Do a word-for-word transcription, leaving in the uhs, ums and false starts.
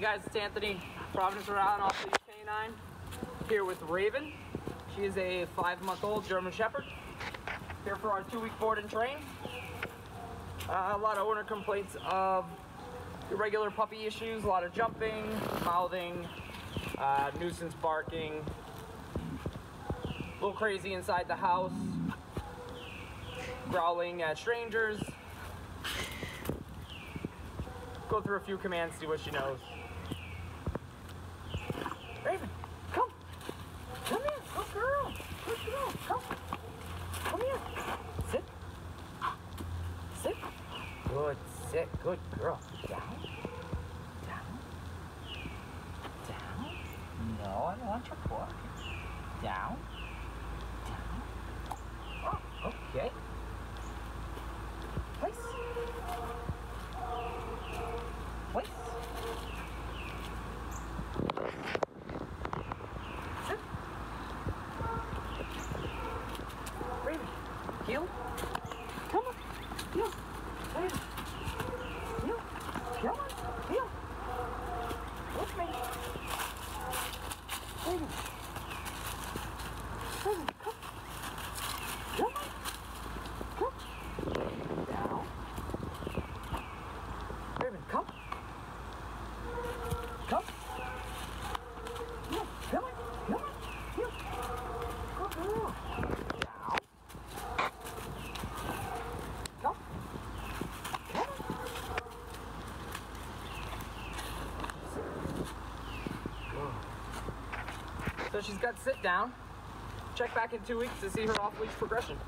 Hey guys, it's Anthony, Providence, Rhode Island, Off Leash K nine, here with Raven. She is a five-month-old German Shepherd, here for our two-week board and train. Uh, a lot of owner complaints of irregular puppy issues, a lot of jumping, mouthing, uh, nuisance barking, a little crazy inside the house, growling at strangers. Go through a few commands, see what she knows. Raven, come. Come here, good girl. Good girl, come. Come here. Sit. Sit. Good, sit, good girl. Down. Down. Down. No, I don't want your paw. Down. Down. Oh, okay. Place. Place. Sit. Raven. Heel. Come on. Heel. Raven. Heel. Come on. Heel. Look at me. Raven. Raven, come. Come on. Come. Down. Raven, come. Come. Here, come on. Come on. Here. Good girl. Down. Come. Come on. So she's got to sit down. Check back in two weeks to see her off-leash progression.